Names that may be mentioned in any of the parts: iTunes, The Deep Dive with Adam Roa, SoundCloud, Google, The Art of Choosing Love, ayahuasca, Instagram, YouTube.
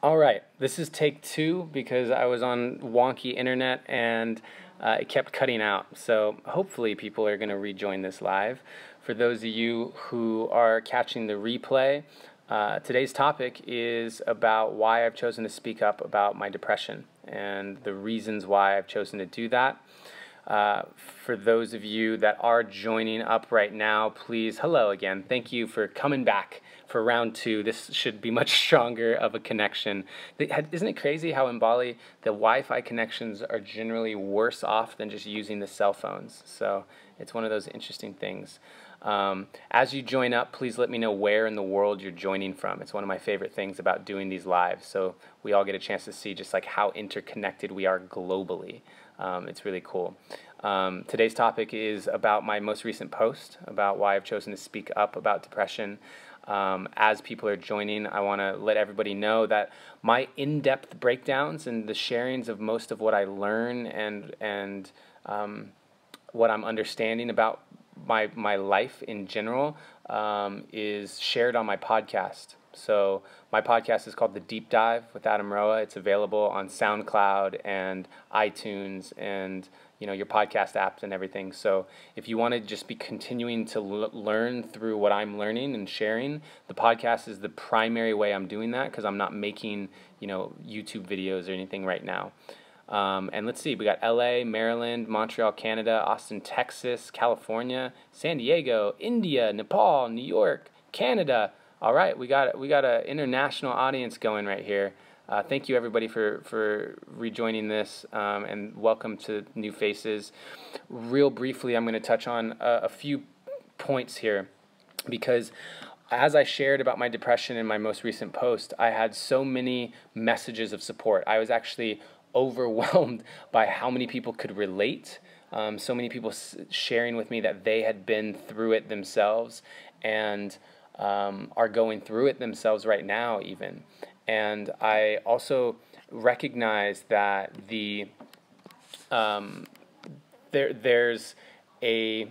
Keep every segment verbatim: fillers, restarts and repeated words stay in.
All right, this is take two because I was on wonky internet and uh, it kept cutting out. So hopefully people are going to rejoin this live. For those of you who are catching the replay, uh, today's topic is about why I've chosen to speak up about my depression and the reasons why I've chosen to do that. Uh, for those of you that are joining up right now, please, hello again. Thank you for coming back for round two. This should be much stronger of a connection. Isn't it crazy how in Bali the Wi-Fi connections are generally worse off than just using the cell phones? So it's one of those interesting things. Um, as you join up, please let me know where in the world you're joining from. It's one of my favorite things about doing these lives. So we all get a chance to see just like how interconnected we are globally. Um, it's really cool. Um, today's topic is about my most recent post about why I've chosen to speak up about depression. Um, as people are joining, I want to let everybody know that my in-depth breakdowns and the sharings of most of what I learn and and um, what I'm understanding about my my life in general um, is shared on my podcast. So my podcast is called The Deep Dive with Adam Roa. It's available on SoundCloud and iTunes and, you know, your podcast apps and everything. So if you want to just be continuing to l learn through what I'm learning and sharing, the podcast is the primary way I'm doing that because I'm not making, you know, YouTube videos or anything right now. Um, and let's see, we got L A, Maryland, Montreal, Canada, Austin, Texas, California, San Diego, India, Nepal, New York, Canada. All right, we got we got an international audience going right here. Uh, thank you, everybody, for, for rejoining this, um, and welcome to new faces. Real briefly, I'm going to touch on a, a few points here because as I shared about my depression in my most recent post, I had so many messages of support. I was actually overwhelmed by how many people could relate, um, so many people s sharing with me that they had been through it themselves and Um, are going through it themselves right now even. And I also recognize that the um, there there's a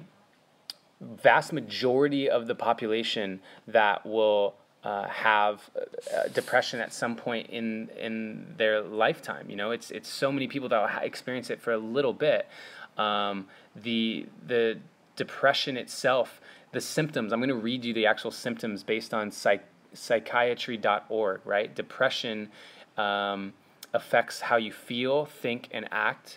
vast majority of the population that will uh, have uh, depression at some point in in their lifetime. You know, it's it's so many people that will experience it for a little bit. Um, the the depression itself, the symptoms, I'm going to read you the actual symptoms based on psych psychiatry dot org, right? Depression um, affects how you feel, think, and act.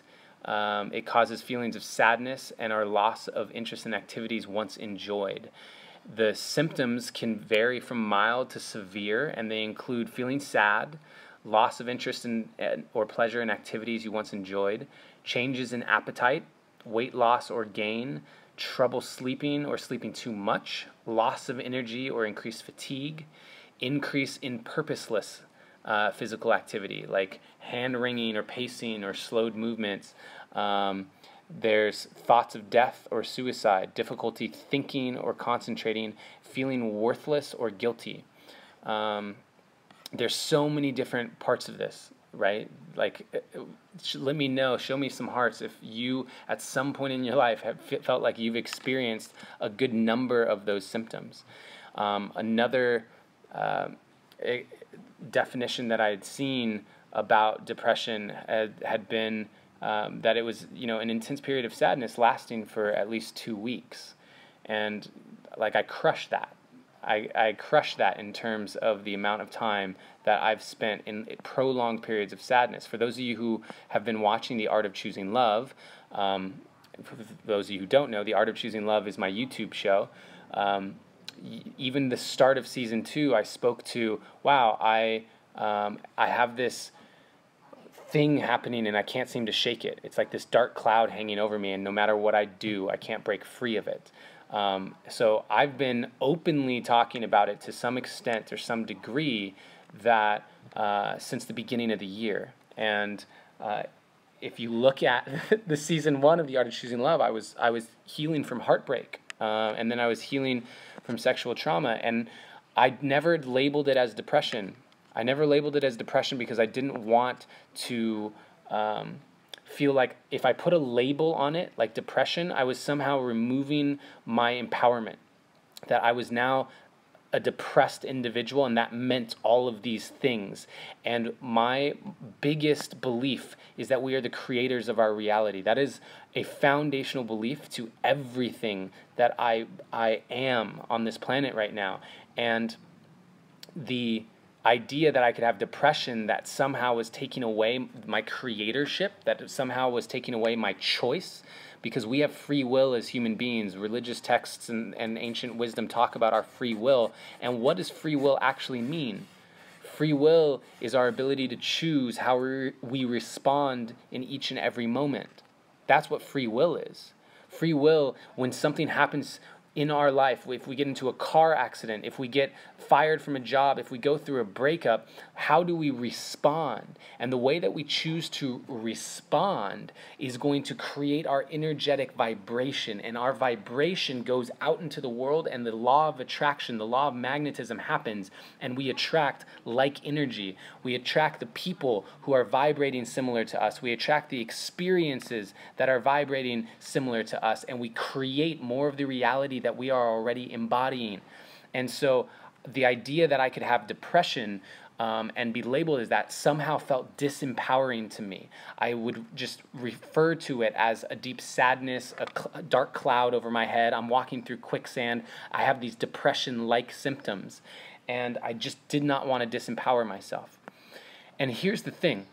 Um, it causes feelings of sadness and our loss of interest in activities once enjoyed. The symptoms can vary from mild to severe, and they include feeling sad, loss of interest in or pleasure in activities you once enjoyed, changes in appetite, weight loss or gain, trouble sleeping or sleeping too much, loss of energy or increased fatigue, increase in purposeless uh, physical activity like hand wringing or pacing or slowed movements. Um, there's thoughts of death or suicide, difficulty thinking or concentrating, feeling worthless or guilty. Um, there's so many different parts of this, right? Like, let me know, show me some hearts if you at some point in your life have felt like you've experienced a good number of those symptoms. Um, another uh, definition that I had seen about depression had, had been um, that it was, you know, an intense period of sadness lasting for at least two weeks. And like, I crushed that. I, I crush that in terms of the amount of time that I've spent in prolonged periods of sadness. For those of you who have been watching The Art of Choosing Love, um, for those of you who don't know, The Art of Choosing Love is my YouTube show. Um, even the start of season two, I spoke to, wow, I, um, I have this thing happening and I can't seem to shake it. It's like this dark cloud hanging over me, and no matter what I do, I can't break free of it. Um, so I've been openly talking about it to some extent or some degree that uh, since the beginning of the year. And uh, if you look at the season one of The Art of Choosing Love, I was I was healing from heartbreak, uh, and then I was healing from sexual trauma, and I never labeled it as depression. I never labeled it as depression because I didn't want to Um, feel like if I put a label on it, like depression, I was somehow removing my empowerment, that I was now a depressed individual, and that meant all of these things. And my biggest belief is that we are the creators of our reality. That is a foundational belief to everything that I I am on this planet right now. And the idea that I could have depression that somehow was taking away my creatorship, that somehow was taking away my choice, because we have free will as human beings. Religious texts and, and ancient wisdom talk about our free will. And what does free will actually mean? Free will is our ability to choose how re- we respond in each and every moment. That's what free will is. Free will, when something happens in our life, if we get into a car accident, if we get fired from a job, if we go through a breakup, how do we respond? And the way that we choose to respond is going to create our energetic vibration, and our vibration goes out into the world, and the law of attraction, the law of magnetism happens, and we attract like energy. We attract the people who are vibrating similar to us. We attract the experiences that are vibrating similar to us, and we create more of the reality that we are already embodying. And so the idea that I could have depression um, and be labeled as that somehow felt disempowering to me. I would just refer to it as a deep sadness, a, cl- a dark cloud over my head. I'm walking through quicksand. I have these depression-like symptoms, and I just did not want to disempower myself. And here's the thing.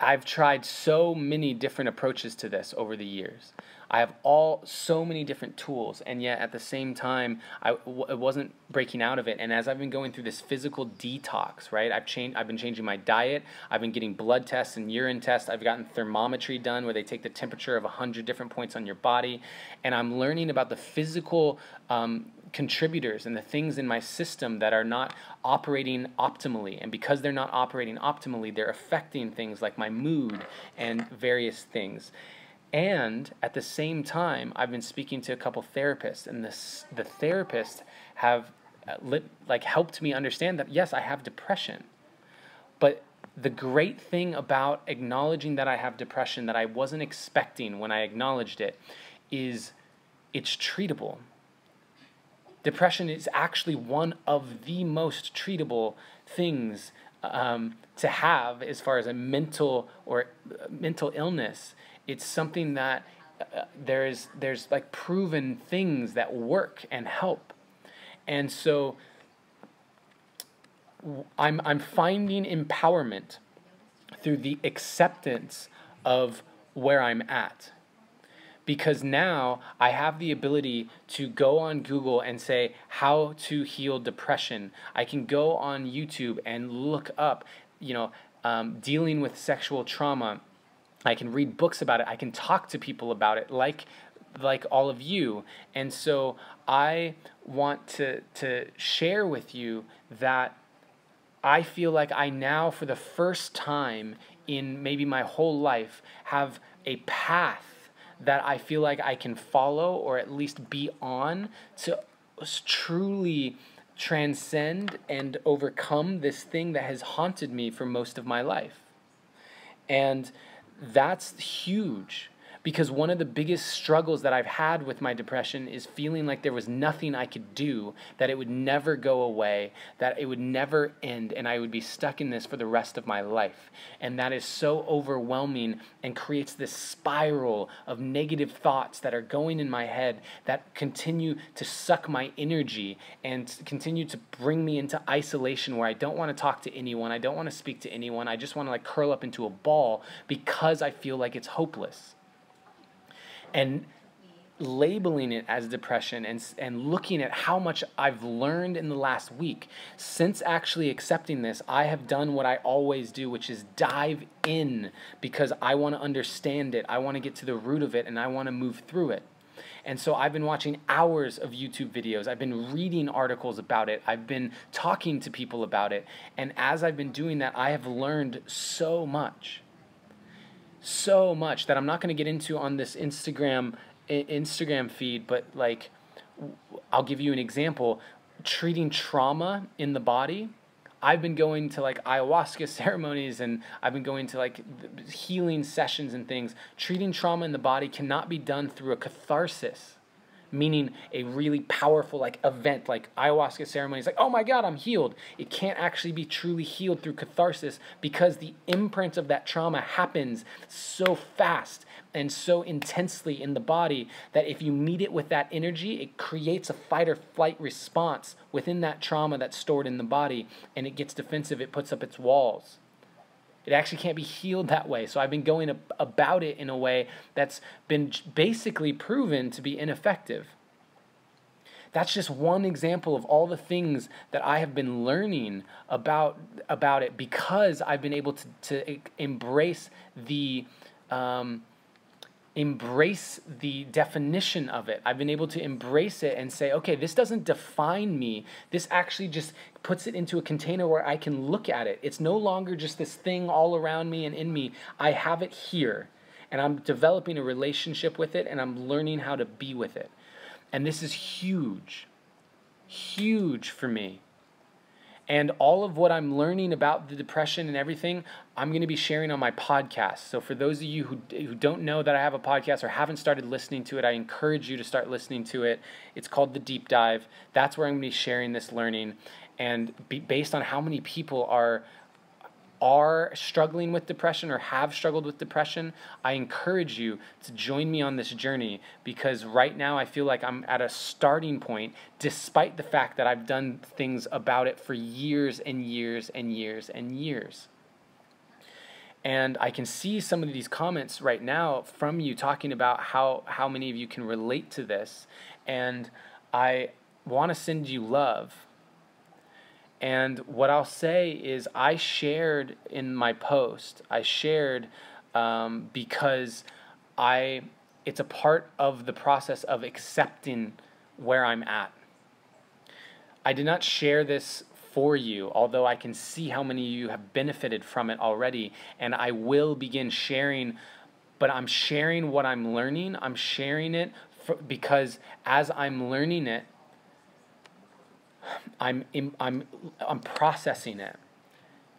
I've tried so many different approaches to this over the years. I have all so many different tools, and yet at the same time, I w- wasn't breaking out of it. And as I've been going through this physical detox, right, I've changed. I've been changing my diet. I've been getting blood tests and urine tests. I've gotten thermometry done, where they take the temperature of a hundred different points on your body, and I'm learning about the physical Um, contributors and the things in my system that are not operating optimally. And because they're not operating optimally, they're affecting things like my mood and various things. And at the same time, I've been speaking to a couple therapists, and this, the therapists have lit, like helped me understand that, yes, I have depression. But the great thing about acknowledging that I have depression that I wasn't expecting when I acknowledged it is it's treatable. Depression is actually one of the most treatable things um, to have as far as a mental or uh, mental illness. It's something that uh, there is there's like proven things that work and help. And so I'm I'm finding empowerment through the acceptance of where I'm at. Because now I have the ability to go on Google and say how to heal depression. I can go on YouTube and look up, you know, um, dealing with sexual trauma. I can read books about it. I can talk to people about it, like like all of you. And so I want to to share with you that I feel like I now, for the first time in maybe my whole life, have a path that I feel like I can follow, or at least be on, to truly transcend and overcome this thing that has haunted me for most of my life. And that's huge, because one of the biggest struggles that I've had with my depression is feeling like there was nothing I could do, that it would never go away, that it would never end, and I would be stuck in this for the rest of my life. And that is so overwhelming and creates this spiral of negative thoughts that are going in my head that continue to suck my energy and continue to bring me into isolation, where I don't want to talk to anyone, I don't want to speak to anyone, I just want to like curl up into a ball because I feel like it's hopeless. And labeling it as depression and and looking at how much I've learned in the last week, since actually accepting this, I have done what I always do, which is dive in, because I want to understand it. I want to get to the root of it, and I want to move through it. And so I've been watching hours of YouTube videos. I've been reading articles about it. I've been talking to people about it. And as I've been doing that, I have learned so much. So much that I'm not going to get into on this Instagram Instagram feed, but like I'll give you an example. Treating trauma in the body. I've been going to like ayahuasca ceremonies, and I've been going to like healing sessions and things. Treating trauma in the body cannot be done through a catharsis. meaning a really powerful like event, like ayahuasca ceremonies, like, oh my God, I'm healed. It can't actually be truly healed through catharsis because the imprint of that trauma happens so fast and so intensely in the body that if you meet it with that energy, it creates a fight or flight response within that trauma that's stored in the body, and it gets defensive, it puts up its walls. It actually can't be healed that way. So I've been going ab- about it in a way that's been basically proven to be ineffective. That's just one example of all the things that I have been learning about, about it because I've been able to, to embrace the... Um, embrace the definition of it. I've been able to embrace it and say, okay, this doesn't define me. This actually just puts it into a container where I can look at it. It's no longer just this thing all around me and in me. I have it here, and I'm developing a relationship with it, and I'm learning how to be with it. And this is huge, huge for me. And all of what I'm learning about the depression and everything, I'm going to be sharing on my podcast. So for those of you who, who don't know that I have a podcast or haven't started listening to it, I encourage you to start listening to it. It's called The Deep Dive. That's where I'm going to be sharing this learning. And be, based on how many people are, are struggling with depression or have struggled with depression, I encourage you to join me on this journey, because right now I feel like I'm at a starting point, despite the fact that I've done things about it for years and years and years and years. And I can see some of these comments right now from you talking about how, how many of you can relate to this. And I want to send you love. And what I'll say is I shared in my post, I shared um, because I it's a part of the process of accepting where I'm at. I did not share this for you, although I can see how many of you have benefited from it already, and I will begin sharing, but I'm sharing what I'm learning. I'm sharing it for, because as I'm learning it, I'm I'm I'm processing it,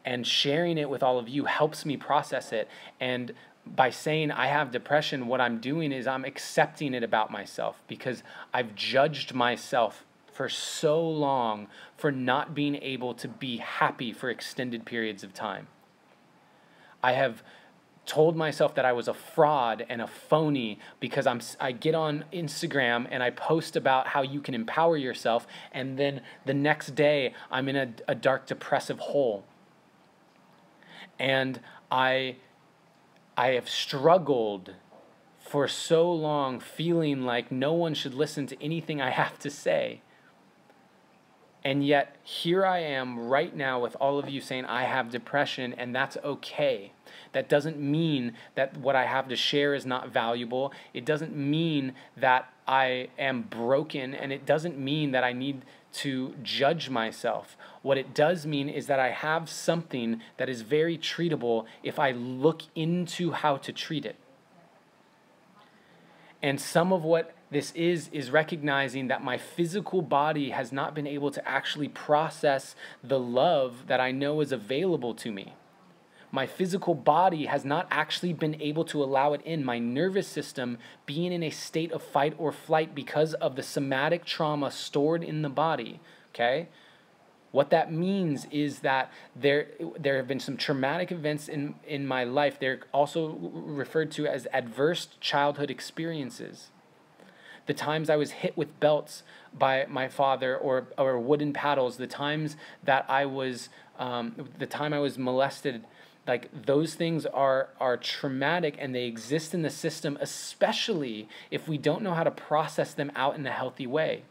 and sharing it with all of you helps me process it. And by saying I have depression, what I'm doing is I'm accepting it about myself, because I've judged myself for so long for not being able to be happy for extended periods of time. I have told myself that I was a fraud and a phony because I'm, I get on Instagram and I post about how you can empower yourself, and then the next day I'm in a, a dark, depressive hole. And I, I have struggled for so long feeling like no one should listen to anything I have to say. And yet here I am right now with all of you saying I have depression, and that's okay. That doesn't mean that what I have to share is not valuable. It doesn't mean that I am broken, and it doesn't mean that I need to judge myself. What it does mean is that I have something that is very treatable if I look into how to treat it. And some of what this is, is recognizing that my physical body has not been able to actually process the love that I know is available to me. My physical body has not actually been able to allow it in. My nervous system being in a state of fight or flight because of the somatic trauma stored in the body, okay? What that means is that there, there have been some traumatic events in, in my life. They're also referred to as adverse childhood experiences. The times I was hit with belts by my father or, or wooden paddles, the times that I was, um, the time I was molested, like those things are, are traumatic, and they exist in the system, especially if we don't know how to process them out in a healthy way.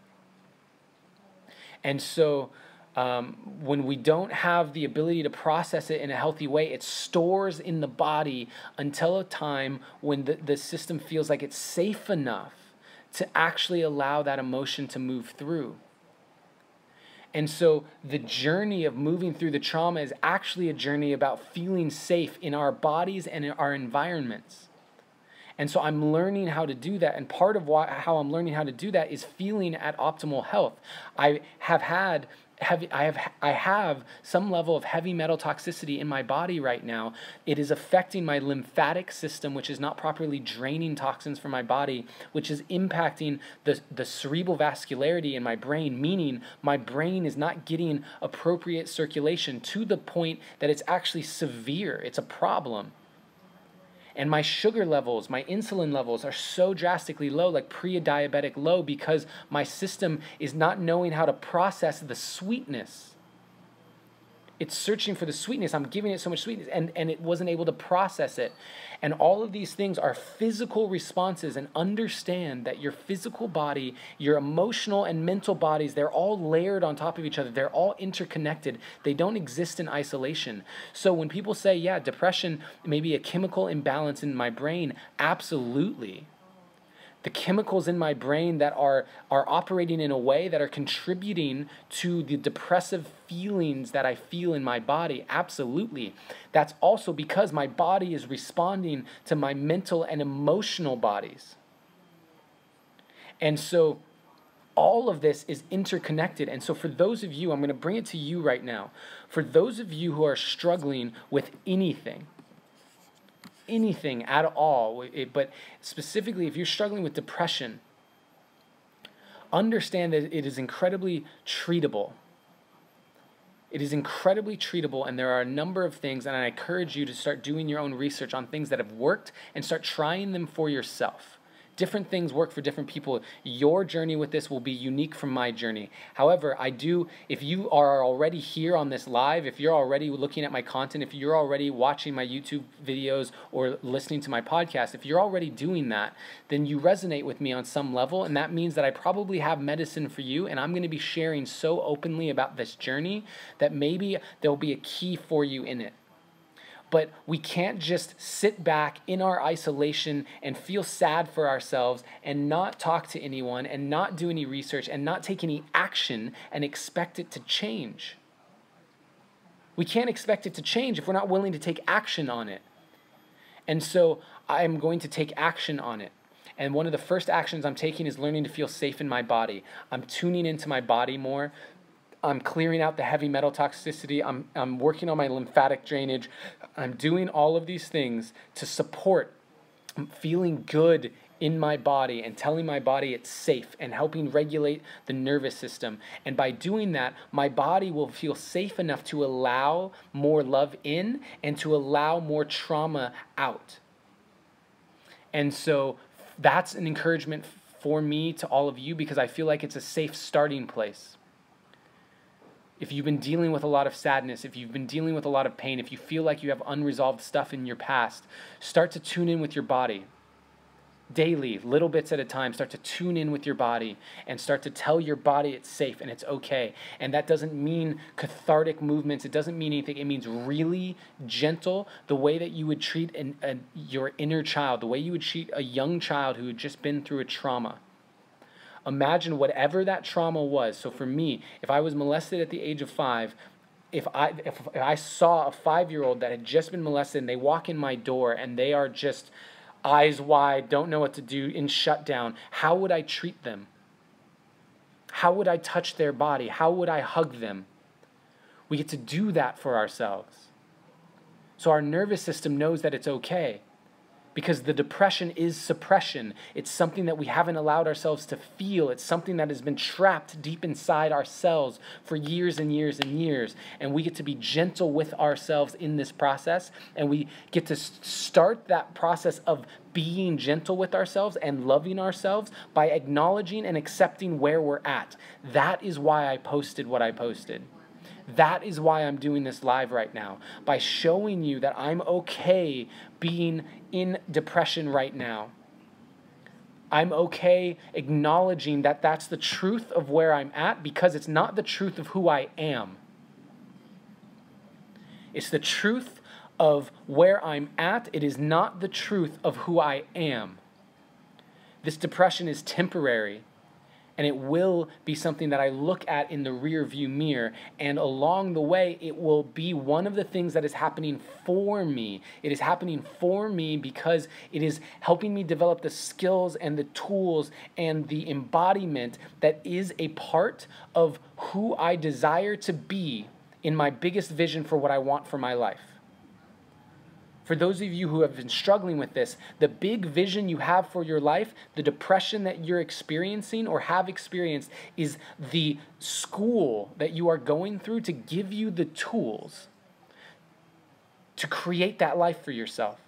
And so um, when we don't have the ability to process it in a healthy way, it stores in the body until a time when the, the system feels like it's safe enough to actually allow that emotion to move through. And so the journey of moving through the trauma is actually a journey about feeling safe in our bodies and in our environments. And so I'm learning how to do that. And part of why, how I'm learning how to do that is feeling at optimal health. I have had heavy, I have, I have some level of heavy metal toxicity in my body right now. It is affecting my lymphatic system, which is not properly draining toxins from my body, which is impacting the, the cerebral vascularity in my brain, meaning my brain is not getting appropriate circulation to the point that it's actually severe. It's a problem. And my sugar levels, my insulin levels are so drastically low, like pre-diabetic low, because my system is not knowing how to process the sweetness. It's searching for the sweetness. I'm giving it so much sweetness, and, and it wasn't able to process it. And all of these things are physical responses, and understand that your physical body, your emotional and mental bodies, they're all layered on top of each other. They're all interconnected. They don't exist in isolation. So when people say, yeah, depression may be a chemical imbalance in my brain, absolutely. The chemicals in my brain that are, are operating in a way that are contributing to the depressive feelings that I feel in my body, absolutely. That's also because my body is responding to my mental and emotional bodies. And so all of this is interconnected. And so for those of you, I'm going to bring it to you right now. For those of you who are struggling with anything, anything at all, it, but specifically if you're struggling with depression, understand that it is incredibly treatable. It is incredibly treatable, and there are a number of things, and I encourage you to start doing your own research on things that have worked and start trying them for yourself. Different things work for different people. Your journey with this will be unique from my journey. However, I do, if you are already here on this live, if you're already looking at my content, if you're already watching my YouTube videos or listening to my podcast, if you're already doing that, then you resonate with me on some level, and that means that I probably have medicine for you, and I'm going to be sharing so openly about this journey that maybe there'll be a key for you in it. But we can't just sit back in our isolation and feel sad for ourselves and not talk to anyone and not do any research and not take any action and expect it to change. We can't expect it to change if we're not willing to take action on it. And so I'm going to take action on it. And one of the first actions I'm taking is learning to feel safe in my body. I'm tuning into my body more. I'm clearing out the heavy metal toxicity. I'm, I'm working on my lymphatic drainage. I'm doing all of these things to support feeling good in my body and telling my body it's safe and helping regulate the nervous system. And by doing that, my body will feel safe enough to allow more love in and to allow more trauma out. And so that's an encouragement for me to all of you, because I feel like it's a safe starting place. If you've been dealing with a lot of sadness, if you've been dealing with a lot of pain, if you feel like you have unresolved stuff in your past, start to tune in with your body. Daily, little bits at a time, start to tune in with your body and start to tell your body it's safe and it's okay. And that doesn't mean cathartic movements. It doesn't mean anything. It means really gentle, the way that you would treat an, a, your inner child, the way you would treat a young child who had just been through a trauma. Imagine whatever that trauma was. So for me, if I was molested at the age of five, if I, if I saw a five-year-old that had just been molested and they walk in my door and they are just eyes wide, don't know what to do, in shutdown, how would I treat them? How would I touch their body? How would I hug them? We get to do that for ourselves. So our nervous system knows that it's okay. Because the depression is suppression. It's something that we haven't allowed ourselves to feel. It's something that has been trapped deep inside ourselves for years and years and years. And we get to be gentle with ourselves in this process. And we get to start that process of being gentle with ourselves and loving ourselves by acknowledging and accepting where we're at. That is why I posted what I posted. That is why I'm doing this live right now, by showing you that I'm okay being in depression right now. I'm okay acknowledging that that's the truth of where I'm at, because it's not the truth of who I am. It's the truth of where I'm at. It is not the truth of who I am. This depression is temporary. and it will be something that I look at in the rear view mirror, and along the way it will be one of the things that is happening for me. It is happening for me because it is helping me develop the skills and the tools and the embodiment that is a part of who I desire to be in my biggest vision for what I want for my life. For those of you who have been struggling with this, the big vision you have for your life, the depression that you're experiencing or have experienced, is the school that you are going through to give you the tools to create that life for yourself.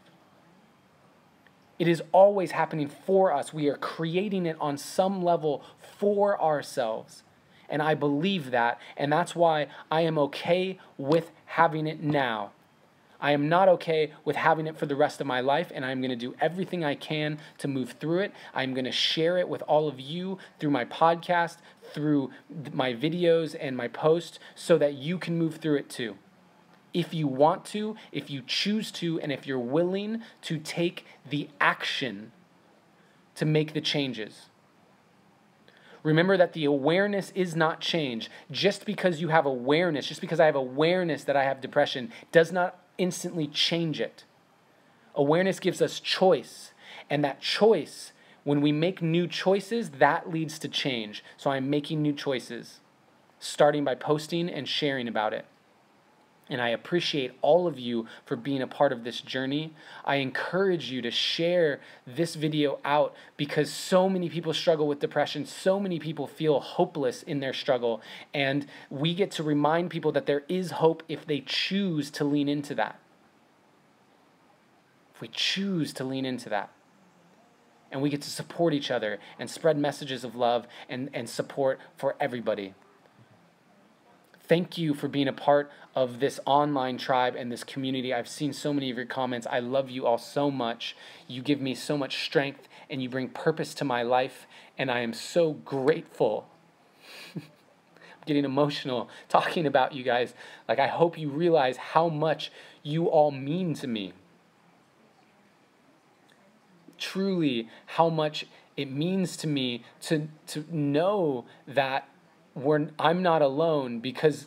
It is always happening for us. We are creating it on some level for ourselves. And I believe that, and that's why I am okay with having it now. I am not okay with having it for the rest of my life, and I'm going to do everything I can to move through it. I'm going to share it with all of you through my podcast, through my videos and my posts, so that you can move through it too. If you want to, if you choose to, and if you're willing to take the action to make the changes. Remember that the awareness is not change. Just because you have awareness, just because I have awareness that I have depression, does not instantly change it. Awareness gives us choice, and that choice, when we make new choices, that leads to change. So I'm making new choices, starting by posting and sharing about it. And I appreciate all of you for being a part of this journey. I encourage you to share this video out, because so many people struggle with depression. So many people feel hopeless in their struggle. And we get to remind people that there is hope if they choose to lean into that. If we choose to lean into that. And we get to support each other and spread messages of love and, and support for everybody. Thank you for being a part of this online tribe and this community. I've seen so many of your comments. I love you all so much. You give me so much strength, and you bring purpose to my life, and I am so grateful. I'm getting emotional talking about you guys. Like, I hope you realize how much you all mean to me. Truly, how much it means to me to, to know that We're, I'm not alone, because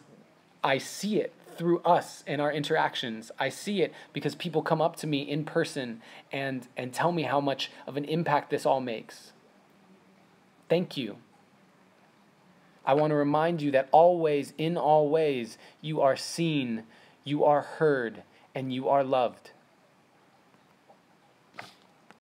I see it through us and our interactions. I see it because people come up to me in person and, and tell me how much of an impact this all makes. Thank you. I want to remind you that always, in all ways, you are seen, you are heard, and you are loved.